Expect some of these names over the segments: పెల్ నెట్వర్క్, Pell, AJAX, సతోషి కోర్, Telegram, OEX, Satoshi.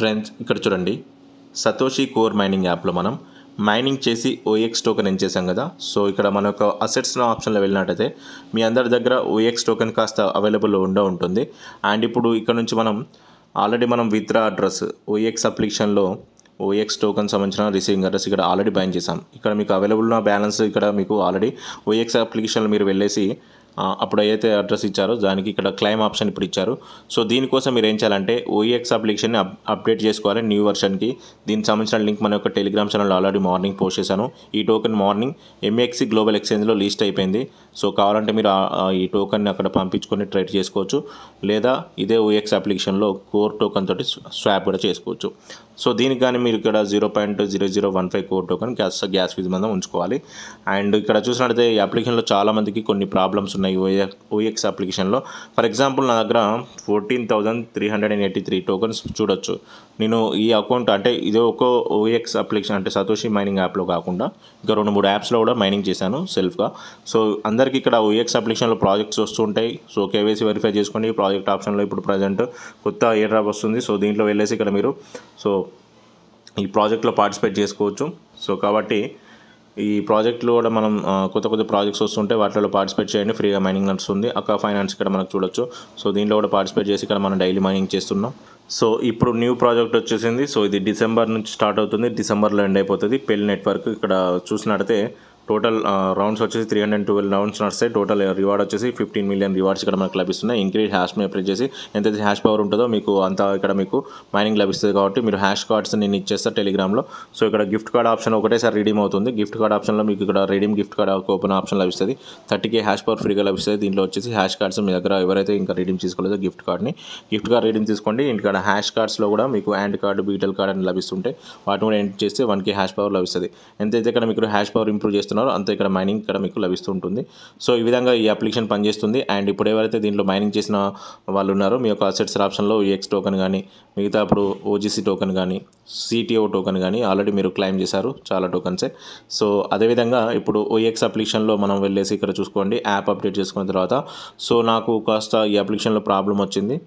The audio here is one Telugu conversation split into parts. ఫ్రెండ్స్ ఇక్కడ చూడండి సతోషి కోర్ మైనింగ్ యాప్లో మనం మైనింగ్ చేసి ఓఎక్స్ టోకెన్ ఏం చేసాం కదా. సో ఇక్కడ మన యొక్క అసెట్స్ ఆప్షన్లో వెళ్ళినట్టయితే మీ అందరి దగ్గర ఓఎక్స్ టోకెన్ కాస్త అవైలబుల్లో ఉంటుంది. అండ్ ఇప్పుడు ఇక్కడ నుంచి మనం ఆల్రెడీ మనం విత్డ్రా అడ్రస్ ఓఎక్స్ అప్లికేషన్లో ఓఎక్స్ టోకెన్ సంబంధించిన రిసీవింగ్ అడ్రస్ ఇక్కడ ఆల్రెడీ బ్యాన్ చేసాం. ఇక్కడ మీకు అవైలబుల్ ఉన్న బ్యాలెన్స్ ఇక్కడ మీకు ఆల్రెడీ ఓఎక్స్ అప్లికేషన్లో మీరు వెళ్ళేసి అప్పుడు ఏదైతే అడ్రస్ ఇచ్చారో దానికి ఇక్కడ క్లైమ్ ఆప్షన్ ఇప్పుడు ఇచ్చారు. సో దీనికోసం మీరు ఏం చేయాలంటే ఓఎక్స్ అప్లికేషన్ని అప్డేట్ చేసుకోవాలి న్యూ వర్షన్కి. దీనికి సంబంధించిన లింక్ మన యొక్క Telegram channel already morning post చేశాను. ఈ టోకెన్ మార్నింగ్ ఎంఎక్స్ గ్లోబల్ ఎక్స్చేంజ్లో లిస్ట్ అయిపోయింది. సో కావాలంటే మీరు ఈ టోకెన్ని అక్కడ పంపించుకొని ట్రేడ్ చేసుకోవచ్చు, లేదా ఇదే ఓఎక్స్ అప్లికేషన్లో కోర్ టోకెన్ తోటి స్వాప్ కూడా చేసుకోవచ్చు. సో దీనికి కానీ మీరు ఇక్కడ 0.0015 కోర్ టోకెన్ గ్యాస్ ఫీజు మీద ఉంచుకోవాలి. అండ్ ఇక్కడ చూసినట్లయితే ఈ అప్లికేషన్లో చాలామందికి కొన్ని ప్రాబ్లమ్స్ ఉన్నాయి ఓఎక్స్ అప్లికేషన్లో. ఫర్ ఎగ్జాంపుల్ నా దగ్గర 14,383 టోకెన్స్ చూడొచ్చు. నేను ఈ అకౌంట్ అంటే ఇదే ఒక ఓఎక్స్ అప్లికేషన్ అంటే సతోషి మైనింగ్ యాప్లో కాకుండా ఇంకా 2-3 యాప్స్లో కూడా మైనింగ్ చేశాను సెల్ఫ్గా. సో అందరికీ ఇక్కడ ఓఎక్స్ అప్లికేషన్లో ప్రాజెక్ట్స్ వస్తుంటాయి. సో కేవైసీ వెరిఫై చేసుకోండి. ప్రాజెక్ట్ ఆప్షన్లో ఇప్పుడు ప్రజెంట్ కొత్త ఎయిర్ డ్రాప్ వస్తుంది. సో దీంట్లో వెళ్ళేసి ఇక్కడ మీరు సో ఈ ప్రాజెక్ట్లో పార్టిసిపేట్ చేసుకోవచ్చు. సో కాబట్టి ఈ ప్రాజెక్టులో కూడా మనం కొత్త ప్రాజెక్ట్స్ వస్తుంటే వాటిలో పార్టిసిపేట్ చేయండి. ఫ్రీగా మైనింగ్ నడుస్తుంది. అక్క ఫైనాన్స్ ఇక్కడ మనకు చూడొచ్చు. సో దీంట్లో కూడా పార్టిసిపేట్ చేసి ఇక్కడ మనం డైలీ మైనింగ్ చేస్తున్నాం. సో ఇప్పుడు న్యూ ప్రాజెక్ట్ వచ్చేసింది. సో ఇది డిసెంబర్ నుంచి స్టార్ట్ అవుతుంది, డిసెంబర్లో ఎండ్ అయిపోతుంది. పెల్ నెట్వర్క్ ఇక్కడ చూసినట్టయితే టోటల్ రౌండ్స్ వచ్చేసి 312 రౌండ్స్ నడుస్తాయి. టోటల్ రివార్డ్ వచ్చేసి 15 మిలియన్ రివార్డ్స్ ఇక్కడ మనకు లభిస్తున్నాయి. ఇంక్రీజ్ హ్యాష్ మీద ప్రెస్ చేసి ఎంతైతే హ్యాష్ పవర్ ఉంటుందో మీకు అంత ఇక్కడ మీకు మైనింగ్ లభిస్తుంది. కాబట్టి మీరు హ్యాష్ కార్డ్స్ నేను ఇచ్చేస్తాను టెలిగ్రామ్లో. సో ఇక్కడ గిఫ్ట్ కార్డ్ ఆప్షన్ ఒకటేసారి రిడీమ్ అవుతుంది. గిఫ్ట్ కార్డ్ ఆప్షన్లో మీకు ఇక్కడ redeem gift card coupon option లభిస్తుంది. 30K హ్యాష్ పవర్ ఫ్రీగా లభిస్తుంది. దీంట్లో వచ్చేసి హ్యాష్ కార్డ్స్ మీ దగ్గర ఎవరైతే ఇంకా రిడీమ్ తీసుకోలేదో గిఫ్ట్ కార్డ్ రిడీమ్ తీసుకోండి. ఇక్కడ హ్యాష్ కార్డ్స్లో కూడా మీకు హ్యాండ్ కార్డు బీటల్ కార్డ్ అని లభిస్తుంటే వాటిని కూడా ఎంటర్ చేస్తే 1K హ్యాష్ పవర్ లభిస్తుంది. ఎంతైతే ఇక్కడ మీకు హ్యాష్ పవర్ ఇంప్రూవ్ చేస్తున్నారు అంత ఇక్కడ మైనింగ్ ఇక్కడ మీకు లభిస్తుంటుంది. సో ఈ విధంగా ఈ అప్లికేషన్ పనిచేస్తుంది. అండ్ ఇప్పుడు ఎవరైతే దీంట్లో మైనింగ్ చేసిన వాళ్ళు ఉన్నారో మీ యొక్క అసెట్స్ ఆప్షన్లో ఎక్స్ టోకెన్ కానీ మిగతా ఇప్పుడు ఓజీసీ టోకెన్ కానీ సిటీఓ టోకెన్ కానీ ఆల్రెడీ మీరు క్లైమ్ చేశారు చాలా టోకెన్సే. సో అదేవిధంగా ఇప్పుడు ఓఎక్స్ అప్లికేషన్లో మనం వెళ్ళేసి ఇక్కడ చూసుకోండి యాప్ అప్డేట్ చేసుకున్న తర్వాత. సో నాకు కాస్త ఈ అప్లికేషన్లో ప్రాబ్లం వచ్చింది.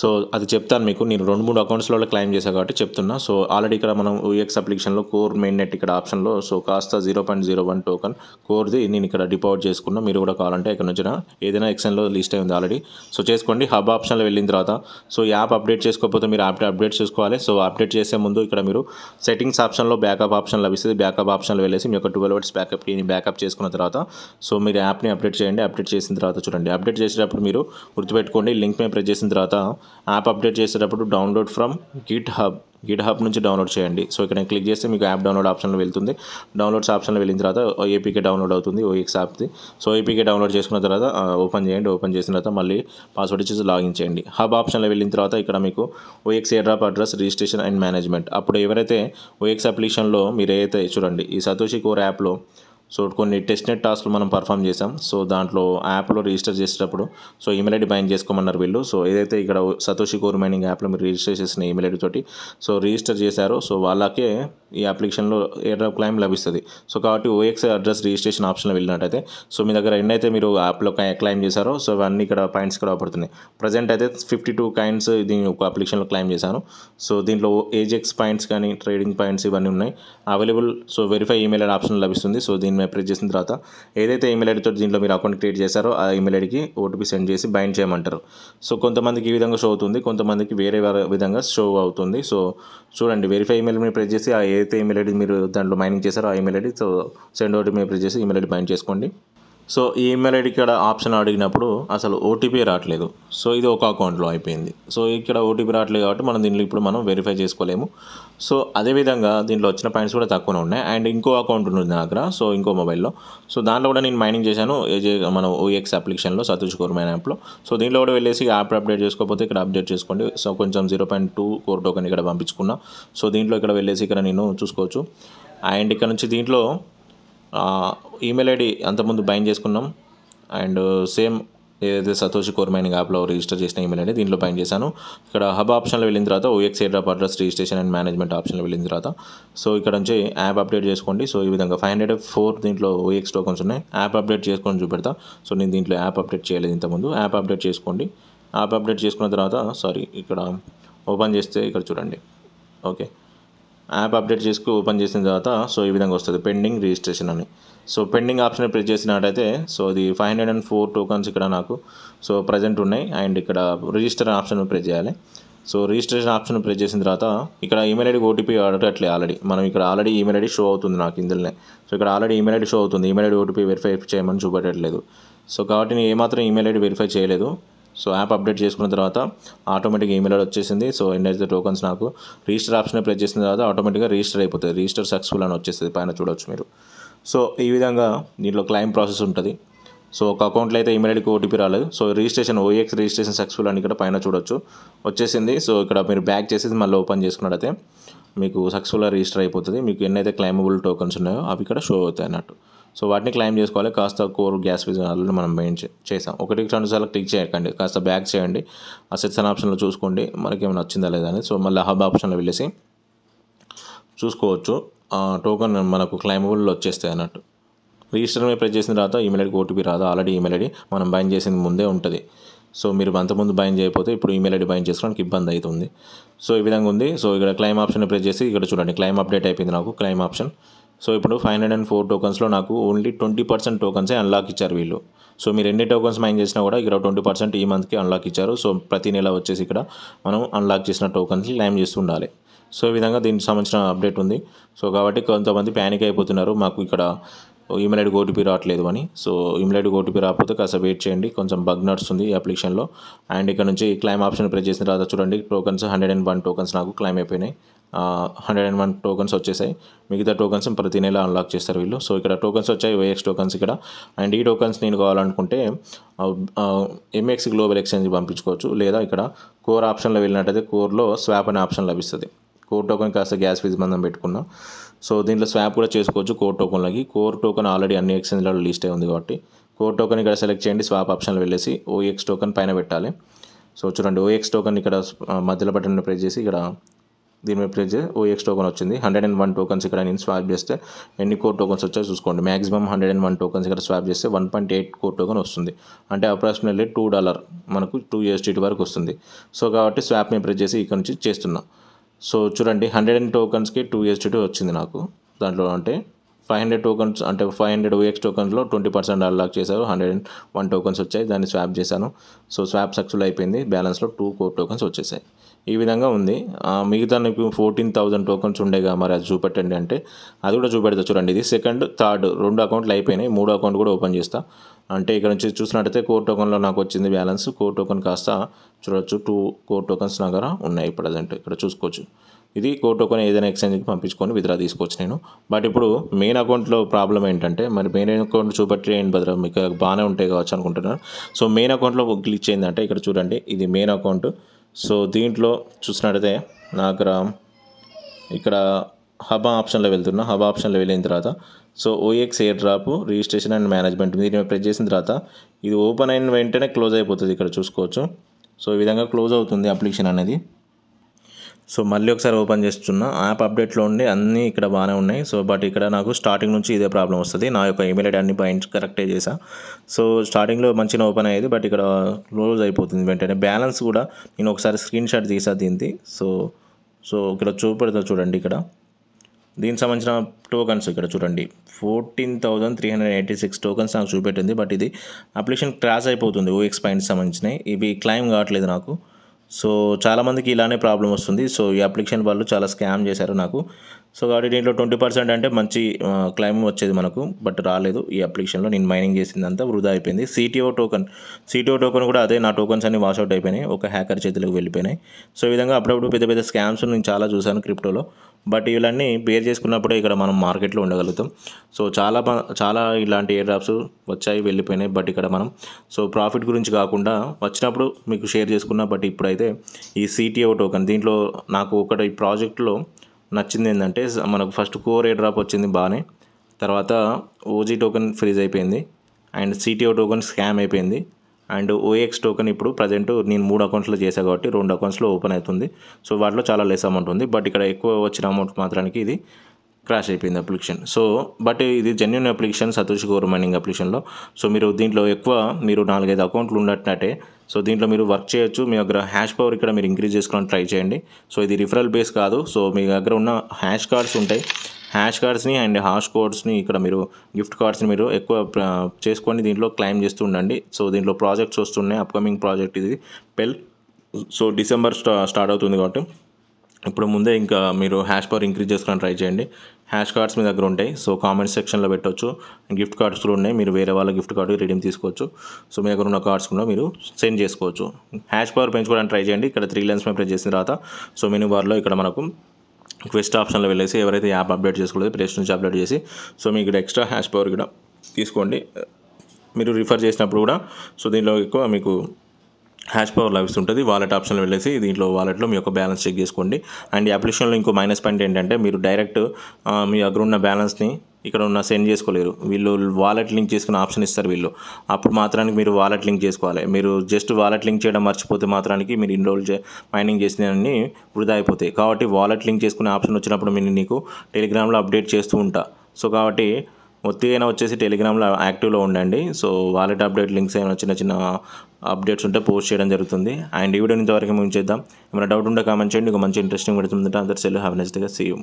సో అది చెప్తాను మీకు. నేను 2-3 అకౌంట్స్లో క్లైమ్ చేశాను కాబట్టి చెప్తున్నా. సో ఆల్రెడీ ఇక్కడ మనం ఓఎక్స్ అప్లికేషన్లో కోర్ మెయిన్ నెట్ ఇక్కడ ఆప్షన్లో సో కాస్త 0.01 టోకెన్ కోర్ది నేను ఇక్కడ డిపాజిట్ చేసుకున్నా. మీరు కూడా కావాలంటే ఇక్కడ నుంచి ఏదైనా ఎక్స్చేంజ్లో లిస్ట్ అయింది ఆల్రెడీ. సో చేసుకోండి. హబ్ ఆప్షన్లో వెళ్ళిన తర్వాత సో యాప్ అప్డేట్ చేసుకోకపోతే మీరు యాప్ అప్డేట్ చేసుకోవాలి. సో అప్డేట్ చేసే ముందు ఇక్కడ మీరు సెట్టింగ్స్ ఆప్షన్లో బ్యాకప్ ఆప్షన్ లభిస్తుంది. బ్యాకప్ ఆప్షన్లో వెళ్ళేసి మీ యొక్క 12 hours బ్యాకప్కి బ్యాకప్ చేసుకున్న తర్వాత సో మీరు యాప్ని అప్డేట్ చేయండి. అప్డేట్ చేసిన తర్వాత చూడండి అప్డేట్ చేసేటప్పుడు మీరు గుర్తుపెట్టుకోండి లింక్ మీద ప్రెస్ చేసిన తర్వాత యాప్ అప్డేట్ చేసేటప్పుడు డౌన్లోడ్ ఫ్రమ్ గిట్ హబ్ నుంచి డౌన్లోడ్ చేయండి. సో ఇక్కడ నేను క్లిక్ చేస్తే మీకు యాప్ డౌన్లోడ్ ఆప్షన్లో వెళ్తుంది. డౌన్లోడ్స్ ఆప్షన్లో వెళ్ళిన తర్వాత ఏపీకే డౌన్లోడ్ అవుతుంది ఓఎక్స్ యాప్ది. సో ఏపీకే డౌన్లోడ్ చేసుకున్న తర్వాత ఓపెన్ చేయండి. ఓపెన్ చేసిన తర్వాత మళ్ళీ పాస్వర్డ్ ఇచ్చేసి లాగిన్ చేయండి. హబ్ ఆప్షన్లో వెళ్ళిన తర్వాత ఇక్కడ మీకు OEX airdrop address registration and management. అప్పుడు ఎవరైతే ఓఎక్స్ అప్లికేషన్లో మీరు ఏదైతే చూడండి ఈ సతోషి కోర్ యాప్లో సో కొన్ని టెస్ట్నెట్ టాస్క్లు మనం పర్ఫామ్ చేసాం. సో దాంట్లో యాప్లో రిజిస్టర్ చేసేటప్పుడు సో ఈమెయిల్ ఐడి బైండ్ చేసుకోమన్నారు వీళ్ళు. సో ఏదైతే ఇక్కడ సతోషి కోర్ మైనింగ్ యాప్లో మీరు రిజిస్టర్ చేసిన ఈమెయిల్ ఐడి తోటి సో రిజిస్టర్ చేశారో సో వాళ్ళకే ఈ అప్లికేషన్లో ఎయిర్డ్రాప్ క్లైమ్ లభిస్తుంది. సో కాబట్టి ఓఎక్స్ అడ్రస్ రిజిస్ట్రేషన్ ఆప్షన్లో వెళ్ళినట్టయితే సో మీ దగ్గర ఎన్నైతే మీరు యాప్లో క్లైమ్ చేశారో సో అవన్నీ ఇక్కడ పాయింట్స్ కూడా పడుతున్నాయి. ప్రజెంట్ అయితే 52 కాయిన్స్ దీని ఒక అప్లికేషన్లో క్లైమ్ చేశాను. సో దీంట్లో AJAX పాయింట్స్ కానీ ట్రేడింగ్ పాయింట్స్ ఇవన్నీ ఉన్నాయి available. So verify email ID option లభిస్తుంది. సో దీన్ని ప్రెస్ చేసిన తర్వాత ఏదైతే ఈమెయిల్ ఐడితో దీంట్లో మీరు అకౌంట్ క్రియేట్ చేశారో ఆ ఈమెయిల్ ఐడికి ఓటీపీ సెండ్ చేసి బైండ్ చేయమంటారు. సో కొంతమందికి ఈ విధంగా షో అవుతుంది, కొంతమందికి వేరే విధంగా షో అవుతుంది. సో చూడండి వెరిఫై ఈమెయిల్ మీద ప్రెస్ చేసి ఏదైతే ఈమెయిల్ ఐడి మీరు దాంట్లో మైనింగ్ చేశారో ఆ email ID so send OTP మీద ప్రెస్ చేసి ఈమెయిల్ ఐడి బైండ్ చేసుకోండి. సో ఈ ఈమెయిల్ ఐడి ఇక్కడ ఆప్షన్ అడిగినప్పుడు అసలు ఓటీపీ రావట్లేదు. సో ఇది ఒక అకౌంట్లో అయిపోయింది. సో ఇక్కడ ఓటీపీ రావట్లేదు కాబట్టి మనం దీంట్లో ఇప్పుడు మనం వెరిఫై చేసుకోలేము. సో అదేవిధంగా దీంట్లో వచ్చిన పాయింట్స్ కూడా తక్కువనే ఉన్నాయి. అండ్ ఇంకో అకౌంట్ ఉంటుంది నా దగ్గర సో ఇంకో మొబైల్లో. సో దాంట్లో కూడా నేను మైనింగ్ చేశాను మనం ఓఎక్స్ అప్లికేషన్లో సతోషి కోర్ మైన్ యాప్లో. సో దీంట్లో కూడా వెళ్ళేసి యాప్ అప్డేట్ చేసుకోకపోతే ఇక్కడ అప్డేట్ చేసుకోండి. సో కొంచెం 0.2 కోర్ టోకెన్ ఇక్కడ పంపించుకున్నా. సో దీంట్లో ఇక్కడ వెళ్ళేసి ఇక్కడ నేను చూసుకోవచ్చు. అండ్ ఇక్కడ నుంచి దీంట్లో ఈమెయిల్ ఐడి అంతకుముందు బైండ్ చేసుకున్నాం. అండ్ సేమ్ ఏదైతే సతోషి కోర్ మైనింగ్ యాప్లో రిజిస్టర్ చేసిన ఈమెయిల్ ఐడి దీంట్లో బైండ్ చేశాను. ఇక్కడ హబ్ ఆప్షన్లో వెళ్ళిన తర్వాత OEX airdrop address registration and management ఆప్షన్లో వెళ్ళిన తర్వాత సో ఇక్కడ నుంచి యాప్ అప్డేట్ చేసుకోండి. సో ఈ విధంగా 504 దీంట్లో ఓఎక్స్ టోకెన్స్ ఉన్నాయి. యాప్ అప్డేట్ చేసుకొని చూపెడతా. సో నేను దీంట్లో యాప్ అప్డేట్ చేయలేదు ఇంతకుముందు. యాప్ అప్డేట్ చేసుకోండి. యాప్ అప్డేట్ చేసుకున్న తర్వాత సారీ ఇక్కడ ఓపెన్ చేస్తే ఇక్కడ చూడండి, ఓకే యాప్ అప్డేట్ చేసుకుని ఓపెన్ చేసిన తర్వాత సో ఈ విధంగా వస్తుంది పెండింగ్ రిజిస్ట్రేషన్ అని. సో పెండింగ్ ఆప్షన్ ప్రెస్ చేసినట్టయితే సో ఇది 504 టోకన్స్ ఇక్కడ నాకు సో ప్రజెంట్ ఉన్నాయి. అండ్ ఇక్కడ రిజిస్టర్ ఆప్షన్ ప్రెస్ చేయాలి. సో రిజిస్ట్రేషన్ ఆప్షన్ ప్రెస్ చేసిన తర్వాత ఇక్కడ ఈమెయిల్ ఐడి ఓటీపీ అడగట్లే, ఆల్రెడీ మనం ఇక్కడ ఆల్రెడీ ఈమెయిల్ ఐడి షో అవుతుంది నాకు ఇందులోనే. సో ఇక్కడ ఆల్రెడీ ఈమెయిల్ ఐడి షో అవుతుంది, ఈమెయిల్ ఐడి ఓటీపీ వెరిఫై చేయమని చూపెట్టలేదు. సో కాబట్టి నేను ఏమాత్రం ఈమెయిల్ ఐడి వెరిఫై చేయలేదు. సో యాప్ అప్డేట్ చేసుకున్న తర్వాత ఆటోమేటిక్గా ఈమెయిల్ వచ్చేసింది. సో ఎండ్ అయితే టోకన్స్ నాకు రిజిస్టర్ ఆప్షన్ ప్రెస్ చేసిన తర్వాత ఆటోమేటిక్గా రిజిస్టర్ అయిపోతుంది, రిజిస్టర్ సక్సెస్ఫుల్ అని వచ్చేస్తుంది పైన చూడవచ్చు మీరు. సో ఈ విధంగా దీంట్లో క్లెయిమ్ ప్రాసెస్ ఉంటుంది. సో ఒక అకౌంట్లో అయితే ఈమెయిల్ ఐడికి ఓటీపీ రాలేదు. So registration OEX registration successful అని ఇక్కడ పైన చూడొచ్చు వచ్చేసింది. సో ఇక్కడ మీరు బ్యాక్ చేసేసి మళ్ళీ ఓపెన్ చేసుకున్నట్టయితే మీకు సక్సెస్ఫుల్గా రిజిస్టర్ అయిపోతుంది. మీకు ఎన్నైతే క్లైమబుల్ టోకన్స్ ఉన్నాయో అవి ఇక్కడ షో అవుతాయి అన్నట్టు. సో వాటిని క్లైమ్ చేసుకోవాలి. కాస్త కోర్ గ్యాస్ ఫీజ్ ఆల్రెడీ మనం మెయిన్ చేసాం. ఒకటి రెండు సార్లు క్లిక్ చేయకండి, కాస్త బ్యాక్ చేయండి, అసెట్స్ అనే ఆప్షన్లో చూసుకోండి మనకి ఏమైనా వచ్చిందా లేదా అని. సో మళ్ళీ హబ్ ఆప్షన్లో వెళ్ళేసి చూసుకోవచ్చు, టోకన్ మనకు క్లైమబుల్ వచ్చేస్తాయి అన్నట్టు. రిజిస్టర్ మీద ప్రెస్ చేసిన తర్వాత ఈమెయిల్ ఐడికి ఓటీపీ రాదు, ఆల్రెడీ ఈమెయిల్ ఐడి మనం బైండ్ చేసిన ముందే ఉంటుంది. సో మీరు అంతకుముందు బైండ్ చేయకపోతే ఇప్పుడు ఈమెయిల్ ఐడి బైండ్ చేసుకోవడానికి ఇబ్బంది అవుతుంది. సో ఈ విధంగా ఉంది. సో ఇక్కడ క్లైమ్ ఆప్షన్ ప్రెస్ చేసి ఇక్కడ చూడండి క్లైమ్ అప్డేట్ అయిపోయింది నాకు, క్లైమ్ ఆప్షన్. సో ఇప్పుడు 504 టోకన్స్లో నాకు ఓన్లీ 20% టోకన్సే అన్లాక్ ఇచ్చారు వీళ్ళు. సో మీరు ఎన్ని టోకన్స్ మైన్ చేసినా కూడా ఇక్కడ 20% ఈ మంత్కి అన్లాక్ ఇచ్చారు. సో ప్రతి నెల వచ్చేసి ఇక్కడ మనం అన్లాక్ చేసిన టోకన్స్ని క్లైమ్ చేస్తూ ఉండాలి. సో ఈ విధంగా దీనికి సంబంధించిన అప్డేట్ ఉంది. సో కాబట్టి కొంతమంది ప్యానిక్ అయిపోతున్నారు, మాకు ఇక్కడ ఈమెయిల్ ఐడికి ఓటీపీ రావట్లేదు అని. సో ఈమెయిల్ ఐడికి ఓటీపీ రాకపోతే కాస్త వెయిట్ చేయండి, కొంచెం బగ్ నడుస్తుంది ఈ అప్లికేషన్లో. అండ్ ఇక్కడ నుంచి క్లైమ్ ఆప్షన్ ప్రెస్ చేసిన తర్వాత చూడండి టోకన్స్ 101 టోకన్స్ నాకు క్లైమ్ అయిపోయినాయి, 101 టోకన్స్ వచ్చేసాయి. మిగతా టోకన్స్ ప్రతి నెల అన్లాక్ చేస్తారు వీళ్ళు. సో ఇక్కడ టోకన్స్ వచ్చాయి OEX టోకన్స్ ఇక్కడ. అండ్ ఈ టోకన్స్ నేను కావాలనుకుంటే MX గ్లోబల్ ఎక్స్చేంజ్ పంపించుకోవచ్చు, లేదా ఇక్కడ కోర్ ఆప్షన్లో వెళ్ళినట్టయితే కోర్లో స్వాప్ అనే ఆప్షన్ లభిస్తుంది. కోర్ టోకన్ కాస్త గ్యాస్ ఫీజు మనం పెట్టుకున్నాం. సో దీంట్లో స్వాప్ కూడా చేసుకోవచ్చు కోర్ టోకన్లకి. కోర్ టోకన్ ఆల్రెడీ అన్ని ఎక్స్చేంజ్లలో లిస్ట్ అయి ఉంది కాబట్టి కోర్ టోకన్ ఇక్కడ సెలెక్ట్ చేయండి, స్వాప్ ఆప్షన్లో వెళ్ళేసి OEX టోకన్ పైన పెట్టాలి. సో చూడండి OEX టోకన్ ఇక్కడ మధ్యలో బటన్ ప్రెస్ చేసి ఇక్కడ దీని మీద ప్రెస్ చేసి OEX టోకన్ వచ్చింది. 101 టోకన్స్ ఇక్కడ నేను స్వాప్ చేస్తే ఎన్ని కోర్ టోకన్స్ వచ్చాయో చూసుకోండి. మ్యాక్సిమం 101 టోకన్స్ ఇక్కడ స్వాప్ చేస్తే 1.8 కోర్ టోకన్ వస్తుంది, అంటే అప్రాక్సిమేట్లీ $2 మనకు $2 వరకు వస్తుంది. సో కాబట్టి స్వాప్ మీద ప్రెస్ చేసి ఇక్కడ నుంచి చేస్తున్నా. సో చూడండి 100 టోకన్స్కి $2 వచ్చింది నాకు. దాంట్లో అంటే 500 టోకన్స్ అంటే 500 OEX టోకన్స్లో 20% అన్లాక్ చేశారు, 101 టోకన్స్ వచ్చాయి, దాన్ని స్వాప్ చేశాను. సో స్వాప్ సక్సెస్ఫుల్ అయిపోయింది, బ్యాలెన్స్లో 2 కోర్ టోకన్స్ వచ్చేసాయి. ఈ విధంగా ఉంది. మిగతా మీకు 14,000 టోకన్స్ ఉండేగా, మరి అది చూపెట్టండి అంటే అది కూడా చూపెడతా. చూడండి ఇది సెకండ్ థర్డ్ 2 అకౌంట్లు అయిపోయినాయి, 3 అకౌంట్ కూడా ఓపెన్ చేస్తా. అంటే ఇక్కడ నుంచి చూసినట్టయితే కోర్ టోకన్లో నాకు వచ్చింది బ్యాలెన్స్. కోర్ టోకన్ కాస్త చూడవచ్చు 2 కోర్ టోకన్స్ దగ్గర ఉన్నాయి ప్రజెంట్ ఇక్కడ చూసుకోవచ్చు. ఇది కోర్ టోకన్ ఏదైనా ఎక్స్చేంజ్కి పంపించుకొని విత్డ్రా తీసుకోవచ్చు నేను. బట్ ఇప్పుడు మెయిన్ అకౌంట్లో ప్రాబ్లం ఏంటంటే, మరి మెయిన్ అకౌంట్ చూపెట్టేయండి భద్ర, మీకు బాగానే ఉంటాయి కావచ్చు అనుకుంటున్నాను. సో మెయిన్ అకౌంట్లో క్లిక్ చేయండి అంటే ఇక్కడ చూడండి ఇది మెయిన్ అకౌంట్. సో దీంట్లో చూసినట్టయితే నాకు ఇక్కడ హబ్ ఆప్షన్లో వెళ్తున్నా. హబ్ ఆప్షన్లో వెళ్ళిన తర్వాత so OEX airdrop registration and management దీన్ని ప్రెస్ చేసిన తర్వాత ఇది ఓపెన్ అయిన వెంటనే క్లోజ్ అయిపోతుంది ఇక్కడ చూసుకోవచ్చు. సో ఈ విధంగా క్లోజ్ అవుతుంది అప్లికేషన్ అనేది. సో మళ్ళీ ఒకసారి ఓపెన్ చేస్తున్నా. యాప్ అప్డేట్లో ఉండి అన్నీ ఇక్కడ బాగానే ఉన్నాయి. సో బట్ ఇక్కడ నాకు స్టార్టింగ్ నుంచి ఇదే ప్రాబ్లం వస్తుంది. నా యొక్క ఈమెయిల్ ఐడి అన్ని బైండ్ కరెక్టే చేసా. సో స్టార్టింగ్లో మంచిగా ఓపెన్ అయ్యేది, బట్ ఇక్కడ క్లోజ్ అయిపోతుంది వెంటనే. బ్యాలెన్స్ కూడా నేను ఒకసారి స్క్రీన్ షాట్ తీసా దీంది. సో ఇక్కడ చూపెడతా చూడండి. ఇక్కడ దీనికి సంబంధించిన టోకన్స్ ఇక్కడ చూడండి 14,386 టోకన్స్ నాకు చూపెట్టింది. బట్ ఇది అప్లికేషన్ క్రాష్ అయిపోతుంది. OEX పాయింట్స్ సంబంధించినవి ఇవి క్లైమ్ కావట్లేదు నాకు. సో చాలామందికి ఇలానే ప్రాబ్లం వస్తుంది. సో ఈ అప్లికేషన్ వాళ్ళు చాలా స్కామ్ చేశారు నాకు. సో కాబట్టి దీంట్లో 20% అంటే మంచి క్లైమ్ వచ్చేది మనకు, బట్ రాలేదు. ఈ అప్లికేషన్లో నేను మైనింగ్ చేసిందంతా వృధా అయిపోయింది. CTO టోకెన్ కూడా అదే, నా టోకన్స్ అన్ని వాష్అవుట్ అయిపోయినాయి, ఒక హ్యాకర్ చేతులకు వెళ్ళిపోయినాయి. సో ఈ విధంగా అప్పుడప్పుడు పెద్ద పెద్ద స్కామ్స్ నేను చాలా చూశాను క్రిప్టోలో. బట్ ఇవన్నీ బేర్ చేసుకున్నప్పుడే ఇక్కడ మనం మార్కెట్లో ఉండగలుగుతాం. సో చాలా ఇలాంటి ఎయిర్ డ్రాప్స్ వచ్చాయి వెళ్ళిపోయినాయి. బట్ ఇక్కడ మనం సో ప్రాఫిట్ గురించి కాకుండా వచ్చినప్పుడు మీకు షేర్ చేసుకున్నా. బట్ ఇప్పుడైతే ఈ CTO టోకెన్ దీంట్లో నాకు ఒకటి ఈ ప్రాజెక్ట్లో నచ్చింది ఏంటంటే, మనకు ఫస్ట్ కోర్ ఎయిర్ డ్రాప్ వచ్చింది బాగానే, తర్వాత OG టోకెన్ ఫ్రీజ్ అయిపోయింది, అండ్ CTO టోకెన్ స్కామ్ అయిపోయింది, అండ్ OEX టోకెన్ ఇప్పుడు ప్రజెంట్ నేను 3 అకౌంట్స్లో చేశాను కాబట్టి 2 అకౌంట్స్లో ఓపెన్ అవుతుంది. సో వాటిలో చాలా లెస్ అమౌంట్ ఉంది. బట్ ఇక్కడ ఎక్కువ వచ్చిన అమౌంట్ మాత్రానికి ఇది crash అయిపోయింది అప్లికేషన్. సో బట్ ఇది genuine application Satoshi go mining అప్లికేషన్లో. సో మీరు దీంట్లో ఎక్కువ మీరు 4-5 అకౌంట్లు ఉన్నట్టే. సో దీంట్లో మీరు వర్క్ చేయొచ్చు. మీ దగ్గర హ్యాష్ పవర్ ఇక్కడ మీరు ఇంక్రీజ్ చేసుకోవడానికి ట్రై చేయండి. సో ఇది రిఫరల్ బేస్ కాదు. సో మీ దగ్గర ఉన్న హ్యాష్ కార్డ్స్ ఉంటాయి, హ్యాష్ కార్డ్స్ని అండ్ హాష్ కోడ్స్ని ఇక్కడ మీరు గిఫ్ట్ కార్డ్స్ని మీరు ఎక్కువ చేసుకొని దీంట్లో క్లైమ్ చేస్తూ ఉండండి. సో దీంట్లో ప్రాజెక్ట్స్ వస్తున్నాయి, అప్కమింగ్ ప్రాజెక్ట్ ఇది పెల్. సో డిసెంబర్ స్టార్ట్ అవుతుంది కాబట్టి ఇప్పుడు ముందే ఇంకా మీరు హ్యాష్ పవర్ ఇంక్రీజ్ చేసుకొని ట్రై చేయండి. హ్యాష్ కార్డ్స్ మీ దగ్గర ఉంటాయి, సో కామెంట్ సెక్షన్లో పెట్టవచ్చు. గిఫ్ట్ కార్డ్స్ కూడా ఉన్నాయి, మీరు వేరే వాళ్ళ గిఫ్ట్ కార్డు రిడీమ్ తీసుకోవచ్చు. సో మీ దగ్గర ఉన్న కార్డ్స్ కూడా మీరు సెండ్ చేసుకోవచ్చు. హ్యాష్ పవర్ పెంచుకోవడానికి ట్రై చేయండి. ఇక్కడ 3 లైన్స్ మేము ప్రెస్ చేసిన తర్వాత సో మెనూ బార్లో ఇక్కడ మనకు క్వెస్ట్ ఆప్షన్లో వెళ్ళేసి ఎవరైతే యాప్ అప్డేట్ చేసుకోలేదు ప్లేస్ నుంచి అప్డేట్ చేసి సో మీకు ఇక్కడ ఎక్స్ట్రా హ్యాష్ పవర్ కూడా తీసుకోండి. మీరు రిఫర్ చేసినప్పుడు కూడా సో దీనిలో ఎక్కువ మీకు హ్యాష్ పవర్ లభిస్తుంటుంది. వాలెట్ ఆప్షన్లో వెళ్ళేసి దీంట్లో వాలెట్లో మీ యొక్క బ్యాలెన్స్ చెక్ చేసుకోండి. అండ్ ఈ అప్లికేషన్లో ఇంకో మైనస్ పాయింట్ ఏంటంటే మీరు డైరెక్ట్ మీ దగ్గర ఉన్న బ్యాలెన్స్ని ఇక్కడ ఉన్న సెండ్ చేసుకోలేరు. వీళ్ళు వాలెట్ లింక్ చేసుకునే ఆప్షన్ ఇస్తారు వీళ్ళు, అప్పుడు మాత్రానికి మీరు వాలెట్ లింక్ చేసుకోవాలి. మీరు జస్ట్ వాలెట్ లింక్ చేయడం మర్చిపోతే మాత్రానికి మీరు ఇన్రోల్ మైనింగ్ చేసినవన్నీ వృధా అయిపోతాయి. కాబట్టి వాలెట్ లింక్ చేసుకునే ఆప్షన్ వచ్చినప్పుడు నేను నీకు టెలిగ్రామ్లో అప్డేట్ చేస్తూ ఉంటా. సో కాబట్టి ఒత్తిగైనా వచ్చేసి టెలిగ్రామ్లో యాక్టివ్లో ఉండండి. సో వాలెట్ అప్డేట్ లింక్స్ ఏమైనా చిన్న చిన్న అప్డేట్స్ ఉంటే పోస్ట్ చేయడం జరుగుతుంది. అండ్ ఈ వీడియో ఇంతవరకు మేము చేద్దాం. ఏమైనా డౌట్ ఉంటే కామెంట్ చేయండి. మీకు మంచి ఇంట్రెస్టింగ్ పెడుతుందంటే అందరూ sell have next day see you.